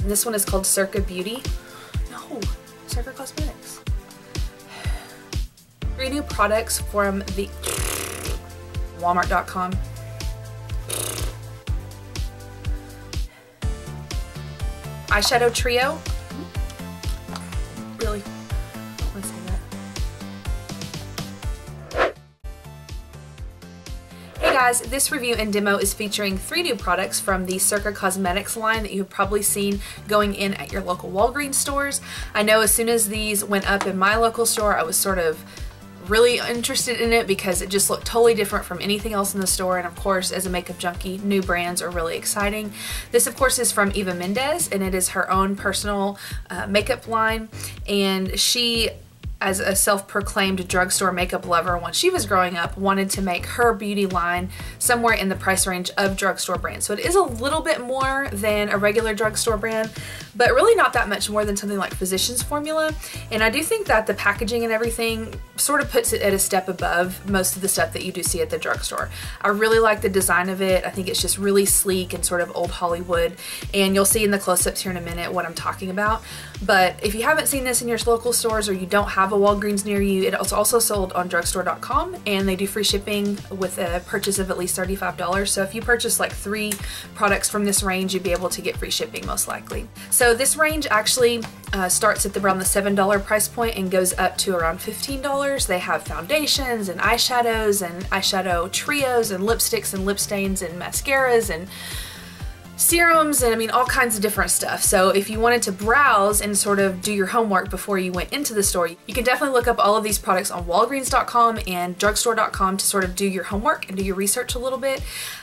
And this one is called Circa Beauty. No, Circa Cosmetics. 3 new products from the Walmart.com. Eyeshadow Trio. Really? I don't want to say that. Hey guys, this review and demo is featuring 3 new products from the Circa Cosmetics line that you've probably seen going in at your local Walgreens stores. I know as soon as these went up in my local store, I was sort of really interested in it because it just looked totally different from anything else in the store, and of course as a makeup junkie, new brands are really exciting. This of course is from Eva Mendez, and it is her own personal makeup line, and she, as a self-proclaimed drugstore makeup lover when she was growing up, wanted to make her beauty line somewhere in the price range of drugstore brands. So it is a little bit more than a regular drugstore brand, but really not that much more than something like Physicians Formula. And I do think that the packaging and everything sort of puts it at a step above most of the stuff that you do see at the drugstore. I really like the design of it. I think it's just really sleek and sort of old Hollywood. And you'll see in the close-ups here in a minute what I'm talking about. But if you haven't seen this in your local stores or you don't have a Walgreens near you, it's also sold on drugstore.com, and they do free shipping with a purchase of at least $35. So if you purchase like 3 products from this range, you'd be able to get free shipping most likely. So this range actually starts at around the $7 price point and goes up to around $15. They have foundations and eyeshadows and eyeshadow trios and lipsticks and lip stains and mascaras and serums, and I mean all kinds of different stuff. So if you wanted to browse and sort of do your homework before you went into the store, you can definitely look up all of these products on Walgreens.com and drugstore.com to sort of do your homework and do your research a little bit.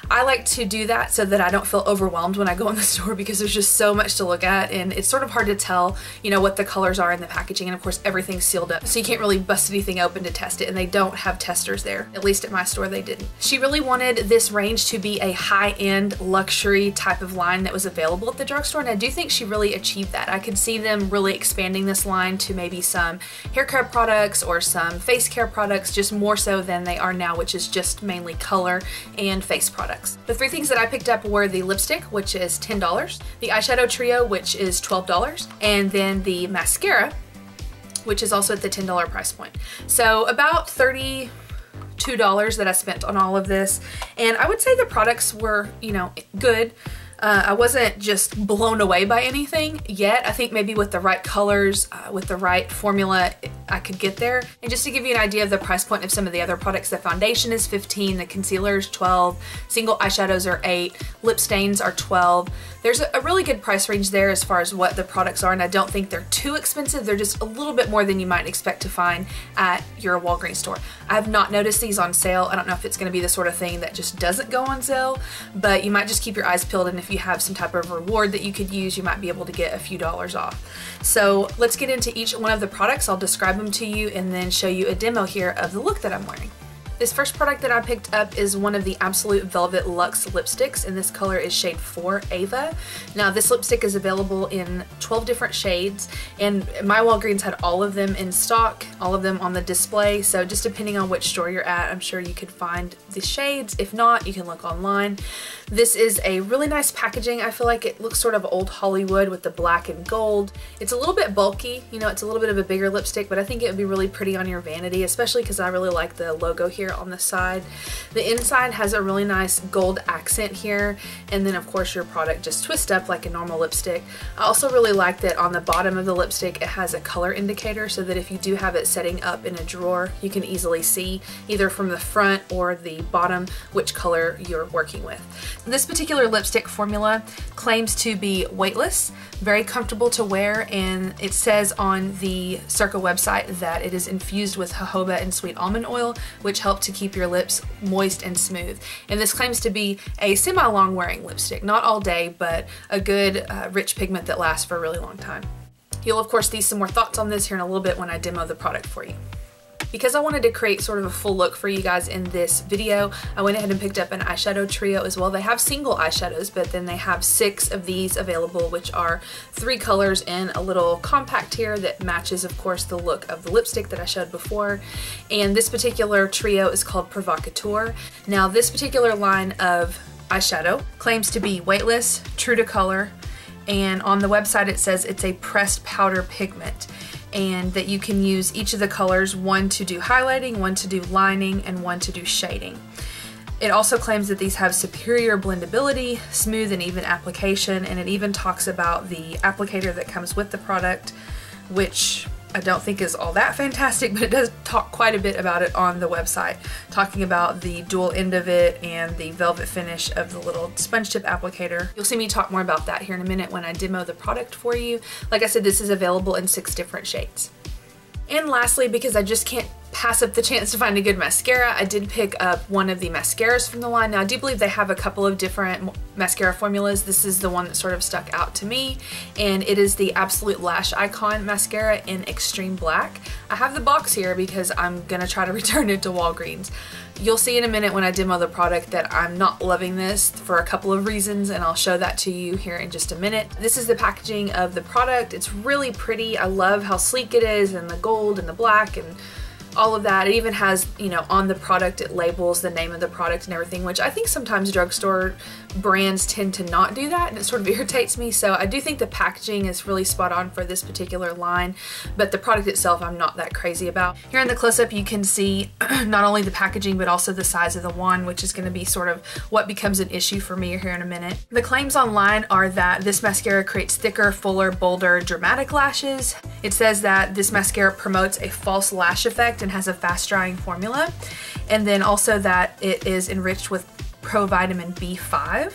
I like to do that so that I don't feel overwhelmed when I go in the store, because there's just so much to look at and it's sort of hard to tell, you know, what the colors are in the packaging, and of course everything's sealed up so you can't really bust anything open to test it, and they don't have testers there. At least at my store they didn't. She really wanted this range to be a high-end luxury type of line that was available at the drugstore, and I do think she really achieved that. I could see them really expanding this line to maybe some hair care products or some face care products, just more so than they are now, which is just mainly color and face products. The 3 things that I picked up were the lipstick, which is $10, the eyeshadow trio, which is $12, and then the mascara, which is also at the $10 price point. So about $32 that I spent on all of this, and I would say the products were, you know, good. I wasn't just blown away by anything yet. I think maybe with the right colors, with the right formula, I could get there. And just to give you an idea of the price point of some of the other products, the foundation is $15, the concealer is $12, single eyeshadows are $8, lip stains are $12. There's a really good price range there as far as what the products are, and I don't think they're too expensive. They're just a little bit more than you might expect to find at your Walgreens store. I have not noticed these on sale. I don't know if it's going to be the sort of thing that just doesn't go on sale, but you might just keep your eyes peeled, and if you have some type of reward that you could use, you might be able to get a few dollars off. So let's get into each one of the products. I'll describe them to you and then show you a demo here of the look that I'm wearing. This first product that I picked up is one of the Absolute Velvet Luxe Lipsticks, and this color is shade 4, Ava. Now this lipstick is available in 12 different shades, and my Walgreens had all of them in stock, all of them on the display, so just depending on which store you're at, I'm sure you could find the shades. If not, you can look online. This is a really nice packaging. I feel like it looks sort of old Hollywood with the black and gold. It's a little bit bulky, you know, it's a little bit of a bigger lipstick, but I think it would be really pretty on your vanity, especially because I really like the logo here on the side. The inside has a really nice gold accent here, and then of course your product just twists up like a normal lipstick. I also really like that on the bottom of the lipstick it has a color indicator, so that if you do have it setting up in a drawer, you can easily see either from the front or the bottom which color you're working with. This particular lipstick formula claims to be weightless, very comfortable to wear, and it says on the Circa website that it is infused with jojoba and sweet almond oil, which helps to keep your lips moist and smooth. And this claims to be a semi-long wearing lipstick, not all day, but a good rich pigment that lasts for a really long time. You'll of course see some more thoughts on this here in a little bit when I demo the product for you. Because I wanted to create sort of a full look for you guys in this video, I went ahead and picked up an eyeshadow trio as well. They have single eyeshadows, but then they have 6 of these available, which are 3 colors in a little compact here that matches, of course, the look of the lipstick that I showed before. And this particular trio is called Provocateur. Now, this particular line of eyeshadow claims to be weightless, true to color, and on the website it says it's a pressed powder pigment and that you can use each of the colors, one to do highlighting, one to do lining, and one to do shading. It also claims that these have superior blendability, smooth and even application, and it even talks about the applicator that comes with the product, which I don't think is all that fantastic, but it does talk quite a bit about it on the website, talking about the dual end of it and the velvet finish of the little sponge tip applicator. You'll see me talk more about that here in a minute when I demo the product for you. Like I said, this is available in 6 different shades. And lastly, because I just can't pass up the chance to find a good mascara, I did pick up one of the mascaras from the line. Now I do believe they have a couple of different mascara formulas. This is the one that sort of stuck out to me, and it is the Absolute Lash Icon Mascara in Extreme Black. I have the box here because I'm gonna try to return it to Walgreens. You'll see in a minute when I demo the product that I'm not loving this for a couple of reasons, and I'll show that to you here in just a minute. This is the packaging of the product. It's really pretty. I love how sleek it is, and the gold and the black and all of that. It even has, you know, on the product it labels the name of the product and everything, which I think sometimes drugstore brands tend to not do that, and it sort of irritates me. So I do think the packaging is really spot on for this particular line, but the product itself I'm not that crazy about. Here in the close-up you can see not only the packaging but also the size of the wand, which is going to be sort of what becomes an issue for me here in a minute. The claims online are that this mascara creates thicker, fuller, bolder, dramatic lashes. It says that this mascara promotes a false lash effect and has a fast drying formula, and then also that it is enriched with provitamin B5,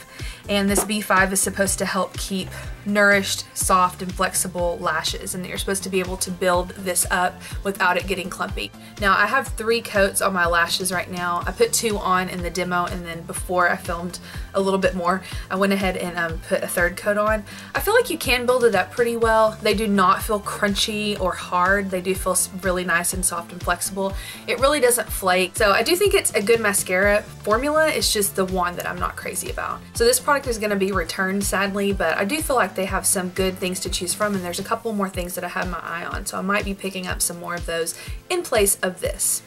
and this B5 is supposed to help keep nourished, soft, and flexible lashes, and that you're supposed to be able to build this up without it getting clumpy. Now I have 3 coats on my lashes right now. I put 2 on in the demo, and then before I filmed a little bit more I went ahead and put a 3rd coat on. I feel like you can build it up pretty well. They do not feel crunchy or hard. They do feel really nice and soft and flexible. It really doesn't flake. So I do think it's a good mascara formula. It's just the one that I'm not crazy about. So this product is going to be returned sadly, but I do feel like they have some good things to choose from, and there's a couple more things that I have my eye on, so I might be picking up some more of those in place of this.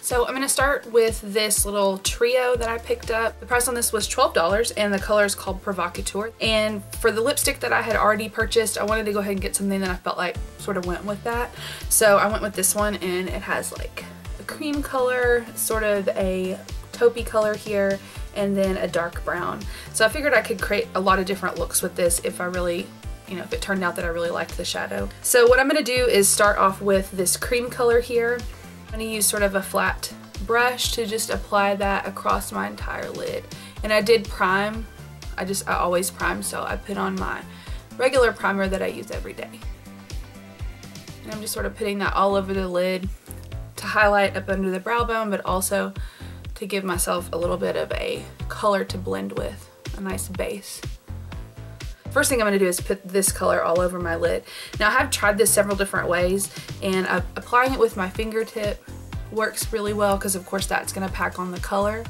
So I'm going to start with this little trio that I picked up. The price on this was $12, and the color is called Provocateur. And for the lipstick that I had already purchased, I wanted to go ahead and get something that I felt like sort of went with that. So I went with this one, and it has like a cream color, sort of a taupey color here, and then a dark brown. So I figured I could create a lot of different looks with this if I really, you know, if it turned out that I really liked the shadow. So what I'm going to do is start off with this cream color here. I'm going to use sort of a flat brush to just apply that across my entire lid. And I did prime. I always prime, so I put on my regular primer that I use every day. And I'm just sort of putting that all over the lid to highlight up under the brow bone, but also to give myself a little bit of a color to blend with, a nice base. First thing I'm going to do is put this color all over my lid. Now I have tried this several different ways, and applying it with my fingertip works really well because of course that's going to pack on the color.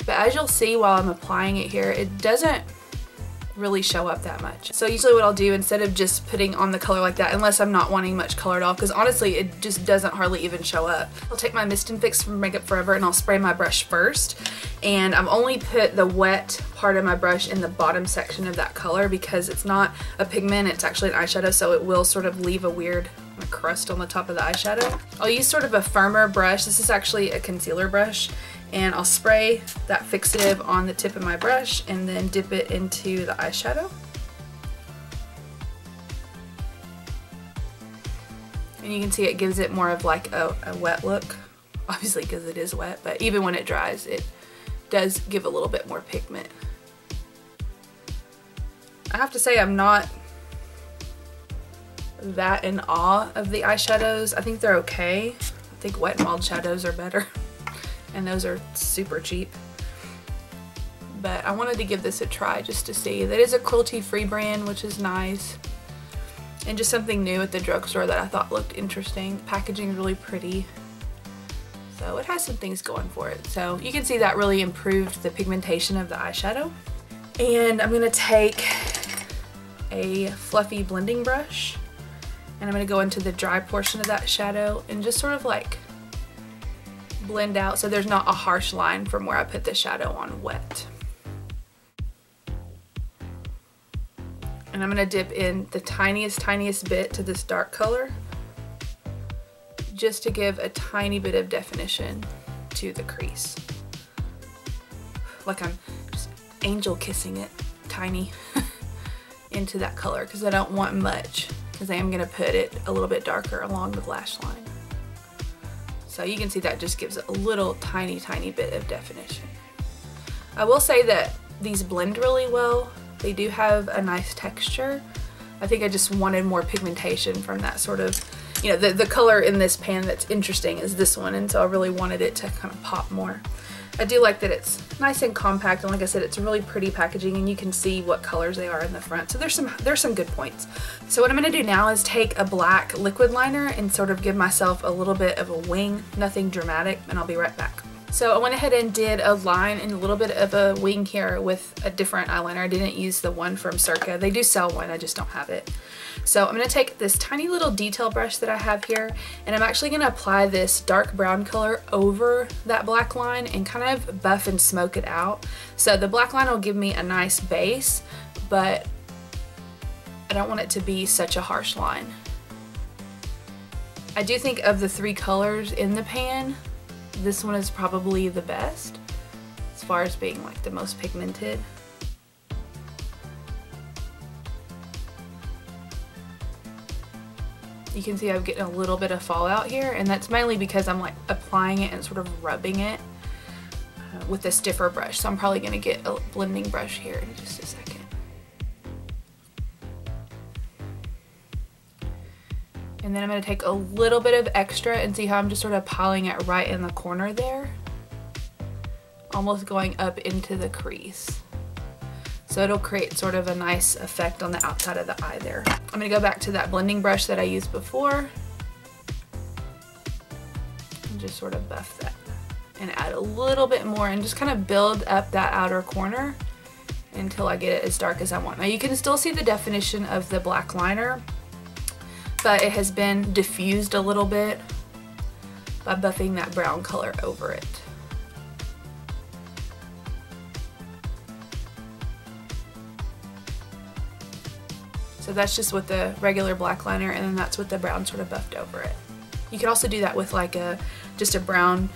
But as you'll see while I'm applying it here, it doesn't really show up that much. So usually what I'll do, instead of just putting on the color like that, unless I'm not wanting much color at all, because honestly it just doesn't hardly even show up, I'll take my Mist and Fix from Makeup Forever and I'll spray my brush first, and I've only put the wet part of my brush in the bottom section of that color because it's not a pigment, it's actually an eyeshadow, so it will sort of leave a weird crust on the top of the eyeshadow. I'll use sort of a firmer brush. This is actually a concealer brush, and I'll spray that fixative on the tip of my brush and then dip it into the eyeshadow. And you can see it gives it more of like a wet look, obviously because it is wet, but even when it dries it does give a little bit more pigment. I have to say I'm not that in awe of the eyeshadows. I think they're okay. I think Wet and Wild shadows are better. And those are super cheap, but I wanted to give this a try just to see. That is a cruelty-free brand, which is nice, and just something new at the drugstore that I thought looked interesting. Packaging is really pretty, so it has some things going for it. So you can see that really improved the pigmentation of the eyeshadow. And I'm gonna take a fluffy blending brush, and I'm gonna go into the dry portion of that shadow and just sort of like blend out so there's not a harsh line from where I put the shadow on wet. And I'm going to dip in the tiniest bit to this dark color just to give a tiny bit of definition to the crease. Like I'm just angel kissing it tiny into that color because I don't want much, because I am going to put it a little bit darker along the lash line. So you can see that just gives it a little tiny bit of definition. I will say that these blend really well. They do have a nice texture. I think I just wanted more pigmentation from that sort of, you know, the color in this pan that's interesting is this one, and so I really wanted it to kind of pop more. I do like that it's nice and compact, and like I said, it's really pretty packaging, and you can see what colors they are in the front. So there's some good points. So what I'm going to do now is take a black liquid liner and sort of give myself a little bit of a wing, nothing dramatic, and I'll be right back. So I went ahead and did a line and a little bit of a wing here with a different eyeliner. I didn't use the one from Circa. They do sell one, I just don't have it. So I'm going to take this tiny little detail brush that I have here, and I'm actually going to apply this dark brown color over that black line and kind of buff and smoke it out. So the black line will give me a nice base, but I don't want it to be such a harsh line. I do think of the three colors in the pan, this one is probably the best as far as being like the most pigmented. You can see I'm getting a little bit of fallout here, and that's mainly because I'm like applying it and sort of rubbing it with this stiffer brush. So I'm probably going to get a blending brush here in just a second. And then I'm going to take a little bit of extra and see how I'm just sort of piling it right in the corner there. Almost going up into the crease. So it'll create sort of a nice effect on the outside of the eye there. I'm going to go back to that blending brush that I used before. And just sort of buff that. And add a little bit more and just kind of build up that outer corner until I get it as dark as I want. Now you can still see the definition of the black liner, but it has been diffused a little bit by buffing that brown color over it. So that's just with the regular black liner, and then that's with the brown sort of buffed over it. You can also do that with like just a brown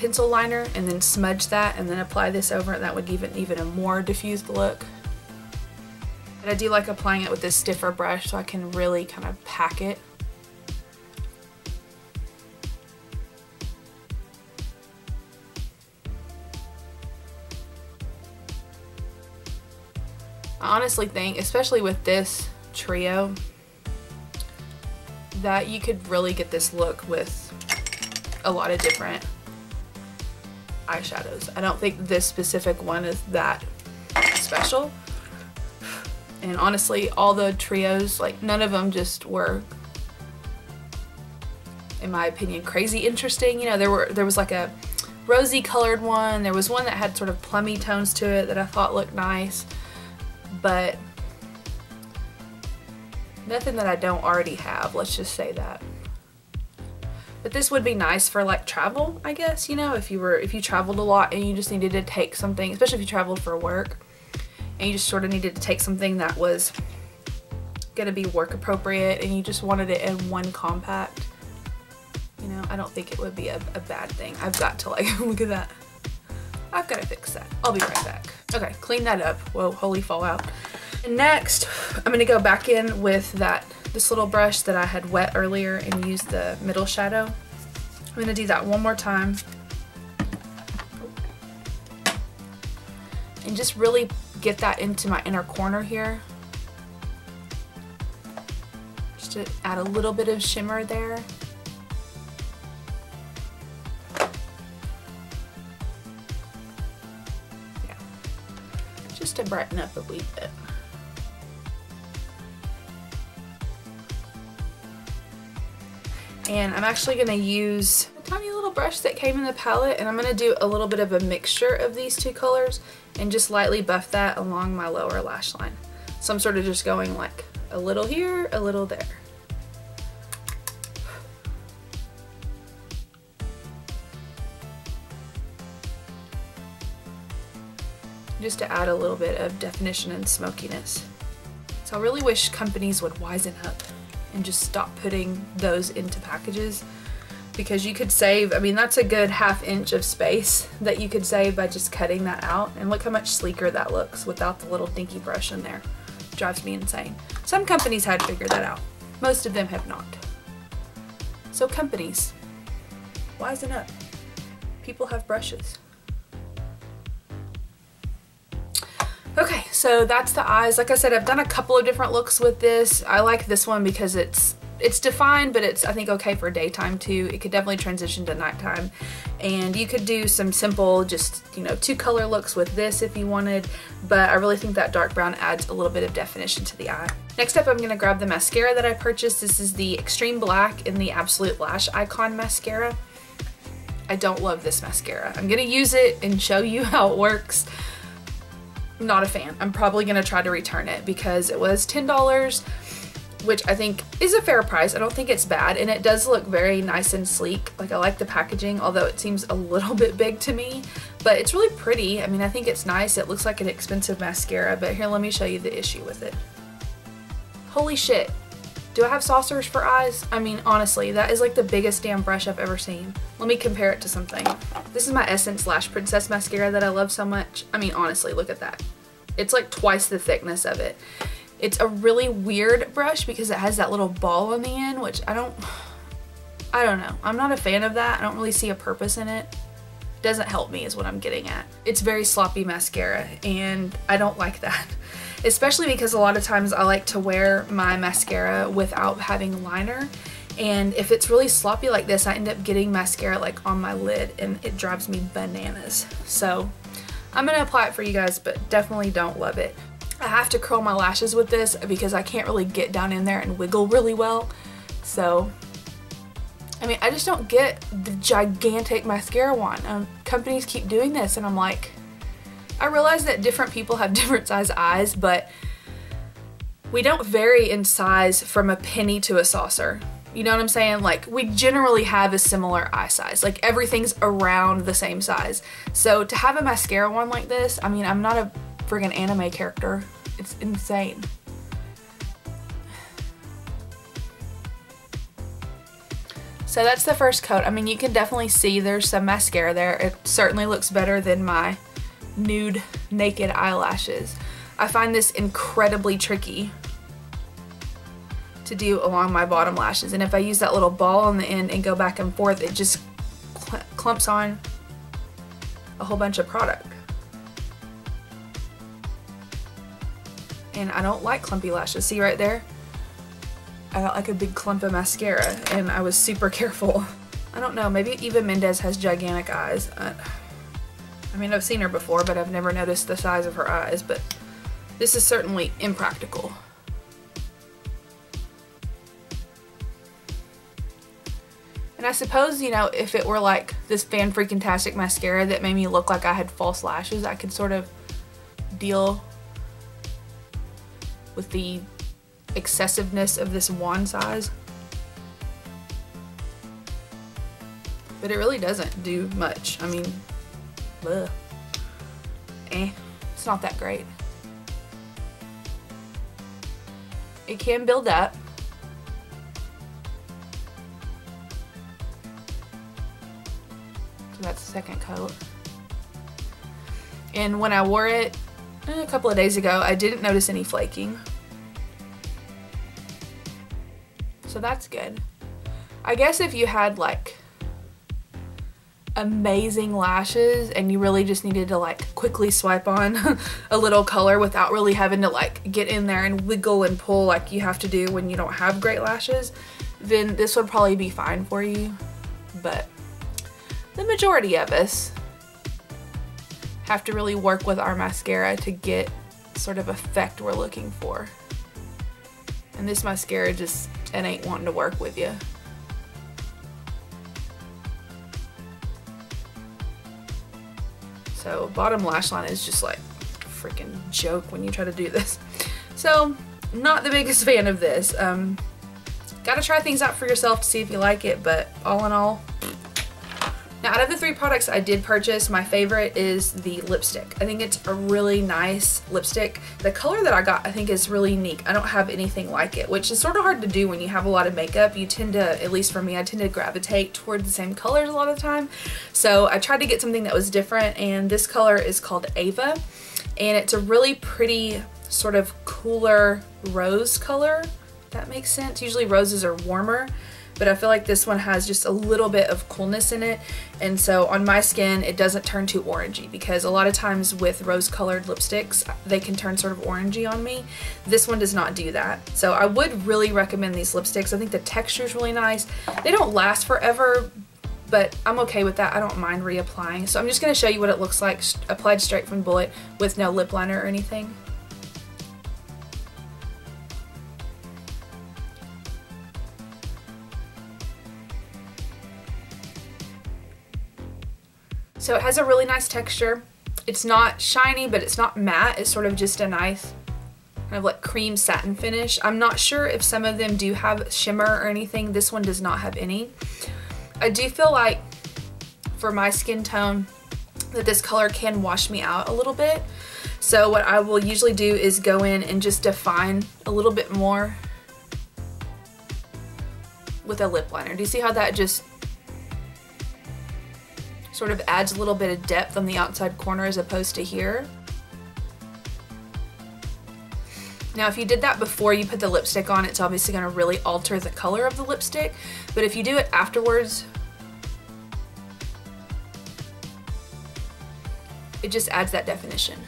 pencil liner and then smudge that and then apply this over it. That would give it even a more diffused look. But I do like applying it with this stiffer brush so I can really kind of pack it. I honestly think, especially with this trio, that you could really get this look with a lot of different eyeshadows. I don't think this specific one is that special. And honestly, all the trios, like none of them just were, in my opinion, crazy interesting. You know, there was like a rosy colored one. There was one that had sort of plummy tones to it that I thought looked nice, but nothing that I don't already have. Let's just say that. But this would be nice for like travel, I guess. You know, if you traveled a lot and you just needed to take something, especially if you traveled for work. And you just sort of needed to take something that was going to be work appropriate and you just wanted it in one compact, you know, I don't think it would be a bad thing. I've got to like, look at that. I've got to fix that. I'll be right back. Okay, clean that up. Whoa, holy fallout. And next, I'm going to go back in with this little brush that I had wet earlier and use the middle shadow. I'm going to do that one more time. And just really get that into my inner corner here, just to add a little bit of shimmer there. Yeah, just to brighten up a wee bit. And I'm actually going to use a tiny little brush that came in the palette, and I'm going to do a little bit of a mixture of these two colors and just lightly buff that along my lower lash line. So I'm sort of just going like a little here, a little there. Just to add a little bit of definition and smokiness. So I really wish companies would wisen up and just stop putting those into packages, because you could save, I mean, that's a good ½ inch of space that you could save by just cutting that out. And look how much sleeker that looks without the little dinky brush in there. Drives me insane. Some companies had figured that out. Most of them have not. So companies, wisen up. People have brushes. Okay, so that's the eyes. Like I said, I've done a couple of different looks with this. I like this one because it's defined, but it's, I think, okay for daytime too. It could definitely transition to nighttime. And you could do some simple, just, you know, 2-color looks with this if you wanted, but I really think that dark brown adds a little bit of definition to the eye. Next up, I'm going to grab the mascara that I purchased. This is the Extreme Black in the Absolute Lash Icon Mascara. I don't love this mascara. I'm going to use it and show you how it works. Not a fan. I'm probably going to try to return it because it was $10. Which I think is a fair price. I don't think it's bad, and it does look very nice and sleek. Like, I like the packaging, although it seems a little bit big to me, but it's really pretty. I mean, I think it's nice. It looks like an expensive mascara, but here, let me show you the issue with it. Holy shit. Do I have saucers for eyes? I mean, honestly, that is like the biggest damn brush I've ever seen. Let me compare it to something. This is my Essence Lash Princess mascara that I love so much. I mean, honestly, look at that. It's like twice the thickness of it. It's a really weird brush because it has that little ball on the end, which I don't know. I'm not a fan of that. I don't really see a purpose in it. It doesn't help me is what I'm getting at. It's very sloppy mascara, and I don't like that. Especially because a lot of times I like to wear my mascara without having liner, and if it's really sloppy like this, I end up getting mascara like on my lid, and it drives me bananas. So I'm gonna apply it for you guys, but definitely don't love it. I have to curl my lashes with this because I can't really get down in there and wiggle really well. So, I mean, I just don't get the gigantic mascara one. Companies keep doing this, and I'm like, I realize that different people have different size eyes, but we don't vary in size from a penny to a saucer. You know what I'm saying? Like, we generally have a similar eye size. Like, everything's around the same size. So to have a mascara one like this, I mean, I'm not a friggin' anime character. It's insane. So that's the first coat. I mean, you can definitely see there's some mascara there. It certainly looks better than my nude naked eyelashes. I find this incredibly tricky to do along my bottom lashes, and if I use that little ball on the end and go back and forth, it just clumps on a whole bunch of product. And I don't like clumpy lashes. See right there? I got like a big clump of mascara, and I was super careful. I don't know, maybe Eva Mendez has gigantic eyes. I mean, I've seen her before, but I've never noticed the size of her eyes, but this is certainly impractical. And I suppose, you know, if it were like this fan-freaking-tastic mascara that made me look like I had false lashes, I could sort of deal with the excessiveness of this wand size. But it really doesn't do much. I mean, ugh. It's not that great. It can build up. So that's the second coat. And when I wore it a couple of days ago, I didn't notice any flaking. So that's good. I guess if you had like amazing lashes and you really just needed to like quickly swipe on a little color without really having to like get in there and wiggle and pull like you have to do when you don't have great lashes, then this would probably be fine for you. But the majority of us have to really work with our mascara to get sort of effect we're looking for. And this mascara just, it ain't wanting to work with you. So bottom lash line is just like a freaking joke when you try to do this. So not the biggest fan of this. Gotta try things out for yourself to see if you like it, but all in all, Now, out of the three products I did purchase, my favorite is the lipstick. I think it's a really nice lipstick. The color that I got, I think, is really unique. I don't have anything like it, which is sort of hard to do when you have a lot of makeup. You tend to, at least for me, I tend to gravitate toward the same colors a lot of the time. So I tried to get something that was different, and this color is called Ava, and it's a really pretty sort of cooler rose color, if that makes sense. Usually roses are warmer, but I feel like this one has just a little bit of coolness in it, and so on my skin it doesn't turn too orangey, because a lot of times with rose colored lipsticks they can turn sort of orangey on me. This one does not do that, so I would really recommend these lipsticks. I think the texture is really nice. They don't last forever, but I'm okay with that. I don't mind reapplying. So I'm just going to show you what it looks like applied straight from bullet with no lip liner or anything. So it has a really nice texture. It's not shiny, but it's not matte. It's sort of just a nice kind of like cream satin finish. I'm not sure if some of them do have shimmer or anything. This one does not have any. I do feel like for my skin tone that this color can wash me out a little bit. So what I will usually do is go in and just define a little bit more with a lip liner. Do you see how that just sort of adds a little bit of depth on the outside corner as opposed to here? Now, if you did that before you put the lipstick on, it's obviously going to really alter the color of the lipstick, but if you do it afterwards, it just adds that definition.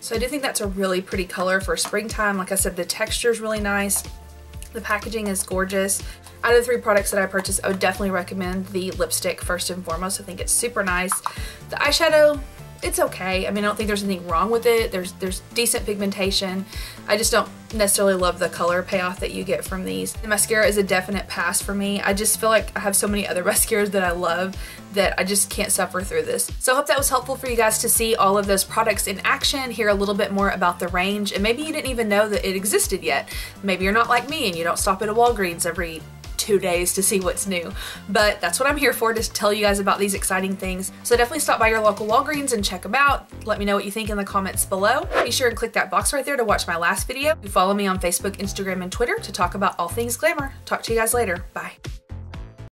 So I do think that's a really pretty color for springtime. Like I said, the texture is really nice. The packaging is gorgeous. Out of the three products that I purchased, I would definitely recommend the lipstick first and foremost. I think it's super nice. The eyeshadow, it's okay. I mean, I don't think there's anything wrong with it. There's decent pigmentation. I just don't necessarily love the color payoff that you get from these. The mascara is a definite pass for me. I just feel like I have so many other mascaras that I love that I just can't suffer through this. So I hope that was helpful for you guys to see all of those products in action, hear a little bit more about the range, and maybe you didn't even know that it existed yet. Maybe you're not like me and you don't stop at a Walgreens every 2 days to see what's new, but that's what I'm here for, to tell you guys about these exciting things. So definitely stop by your local Walgreens and check them out. Let me know what you think in the comments below. Be sure and click that box right there to watch my last video. You follow me on Facebook, Instagram, and Twitter to talk about all things glamour. Talk to you guys later. Bye.